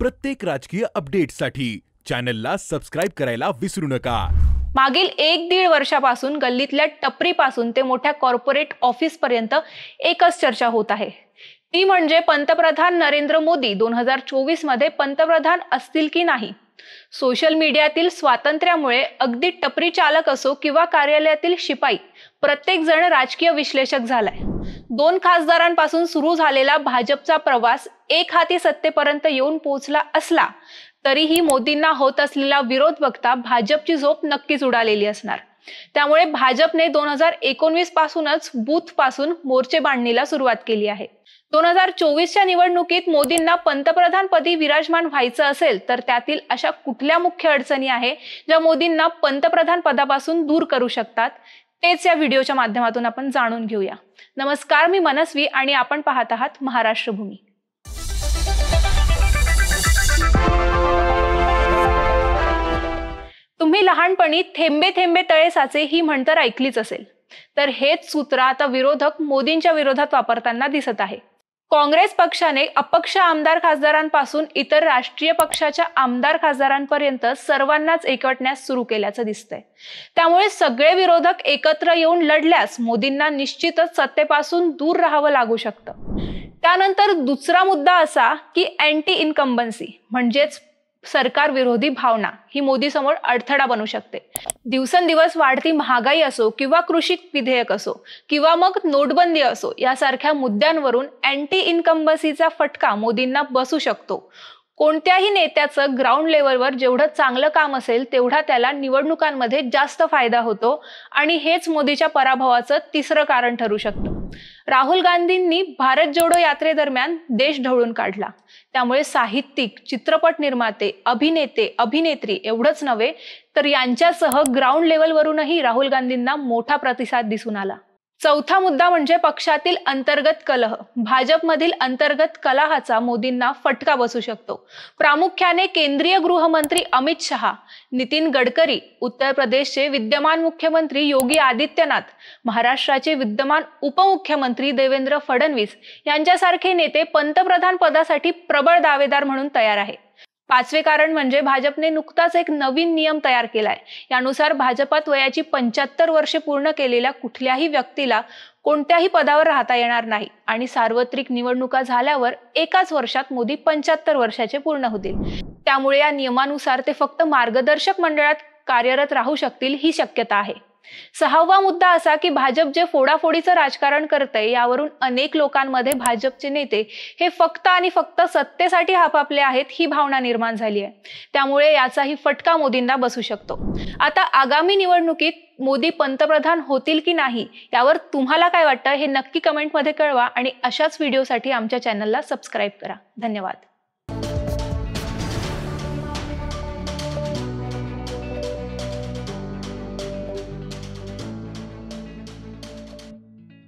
प्रत्येक राजकीय अपडेटसाठी चॅनलला सबस्क्राइब करायला विसरू नका। मागील एक दीड वर्षापासून गल्लीतल्या टपरीपासून ते मोठ्या कॉर्पोरेट ऑफिस पर्यंत एकच चर्चा होत आहे, ती म्हणजे पंतप्रधान नरेंद्र मोदी 2024 मध्ये पंतप्रधान असतील की नाही। सोशल मीडियातील स्वातंत्र्यामुळे अगदी टपरी चालक असो किंवा कार्यालयातील शिपाई प्रत्येक जण राजकीय विश्लेषक झालाय। दोन खासदारांपासून सुरू झालेला भाजपचा प्रवास एक हाती सत्तेपर्यंत येऊन पोहोचला असला तरीही मोदींना होत असलेला विरोध बघता भाजपची झोप नक्कीच उडालेली असणार। त्यामुळे भाजपने 2019 पासूनच बूथ पासून मोर्चे बांधणीला सुरुवात केली आहे। 2024च्या निवडणुकीत मोदींना पंतप्रधानपदी विराजमान व्हायचं असेल तर त्यातील अशा कुठल्या मुख्य अडचणी आहे ज्या मोदींना पंतप्रधान पदापासून दूर करू शकतात, तेच या व्हिडिओच्या माध्यमातून आपण जाणून घेऊया। नमस्कार, मी मनस्वी आणि आपण पाहत आहात महाराष्ट्र भूमी। तुम्ही लहानपणी थेंबे थेंबे तळे साचे ही म्हण तर ऐकलीच असेल, तर हेच सूत्र आता विरोधक मोदींच्या विरोधात वापरताना दिसत आहे। काँग्रेस पक्षाने अपक्ष आमदार खासदारांपासून इतर राष्ट्रीय पक्षाच्या आमदार खासदारांपर्यंत सर्वांनाच एकवटण्यास सुरू केल्याचं दिसतंय। त्यामुळे सगळे विरोधक एकत्र येऊन लढल्यास मोदींना निश्चितच सत्तेपासून दूर राहावं लागू शकतं। त्यानंतर दुसरा मुद्दा असा की अँटी इनकम्बन्सी म्हणजेच सरकार विरोधी भावना ही मोदी समोर अडथळा बनू शकते। दिवसेंदिवस वाढती महागाई असो किंवा कृषी विधेयक असो किंवा मग नोटबंदी असो, यासारख्या मुद्द्यांवरून अँटी इनकम्बन्सीचा फटका मोदींना बसू शकतो। कोणत्याही नेत्याचं ग्राउंड लेवलवर जेवढं चांगलं काम असेल तेवढा त्याला निवडणुकांमध्ये जास्त फायदा होतो आणि हेच मोदीच्या पराभवाचं तिसरं कारण ठरू शकतं। राहुल गांधींनी भारत जोडो यात्रेदरम्यान देश ढवळून काढला, त्यामुळे साहित्यिक, चित्रपट निर्माते, अभिनेते अभिनेत्री एवढंच नव्हे तर यांच्यासह ग्राउंड लेवलवरूनही राहुल गांधींना मोठा प्रतिसाद दिसून आला। चौथा मुद्दा म्हणजे पक्षातील अंतर्गत कलह। भाजपमधील अंतर्गत कलहाचा मोदींना फटका बसू शकतो। प्रामुख्याने केंद्रीय गृहमंत्री अमित शहा, नितीन गडकरी, उत्तर प्रदेशचे विद्यमान मुख्यमंत्री योगी आदित्यनाथ, महाराष्ट्राचे विद्यमान उपमुख्यमंत्री देवेंद्र फडणवीस यांच्यासारखे नेते पंतप्रधान पदासाठी प्रबळ दावेदार म्हणून तयार आहे। पाचवे कारण म्हणजे भाजपने नुकताच एक नवीन नियम तयार केलाय। यानुसार भाजपात वयाची 75 वर्षे पूर्ण केलेल्या कुठल्याही व्यक्तीला कोणत्याही पदावर राहता येणार नाही आणि सार्वत्रिक निवडणुका झाल्यावर एकाच वर्षात मोदी 75 वर्षाचे पूर्ण होतील। त्यामुळे या नियमानुसार ते फक्त मार्गदर्शक मंडळात कार्यरत राहू शकतील ही शक्यता आहे। सहावा मुद्दा असा की भाजप जे फोडाफोडीचं राजकारण करतंय यावरून अनेक लोकांमध्ये भाजपचे नेते हे फक्त आणि फक्त सत्तेसाठी हापापले आहेत ही भावना निर्माण झाली आहे। त्यामुळे याचाही फटका मोदींना बसू शकतो। आता आगामी निवडणुकीत मोदी पंतप्रधान होतील की नाही यावर तुम्हाला काय वाटतं हे नक्की कमेंटमध्ये कळवा आणि अशाच व्हिडिओसाठी आमच्या चॅनलला सबस्क्राईब करा। धन्यवाद।